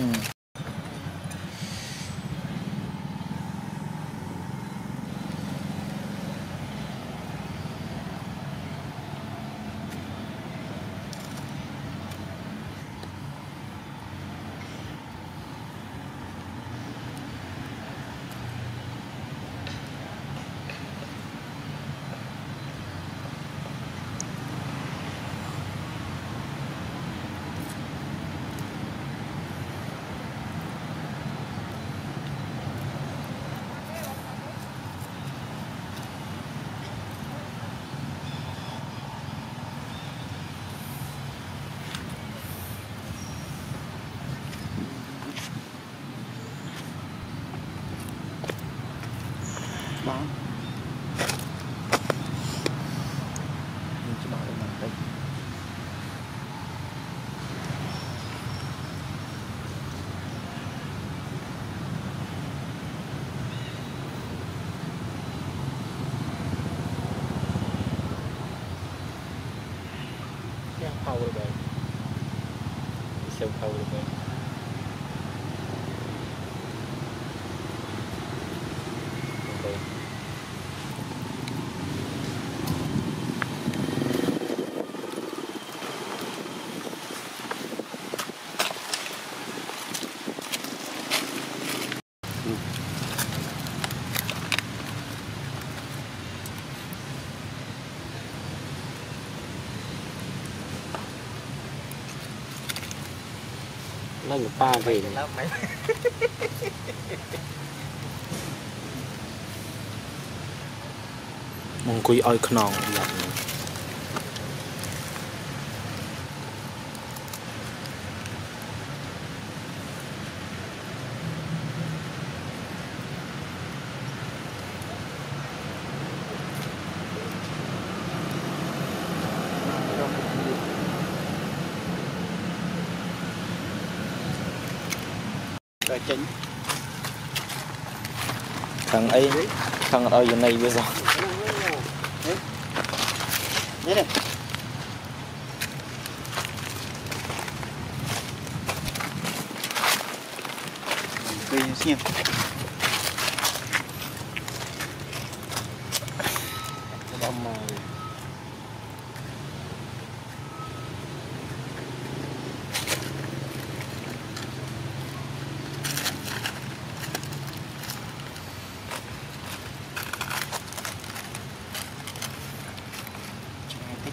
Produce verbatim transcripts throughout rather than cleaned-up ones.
嗯。Nó người ba về này. Mong quý ơi khăn nòng dặn. Thằng ấy thằng ở này bây giờ đấy này cây xiêm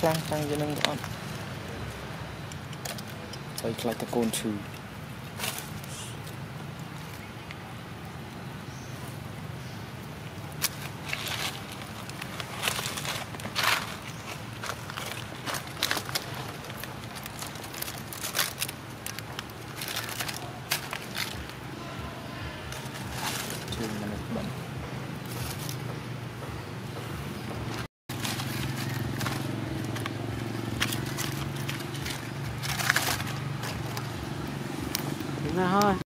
Clang clang cho nên con, phải lại ta côn trừ. Rồi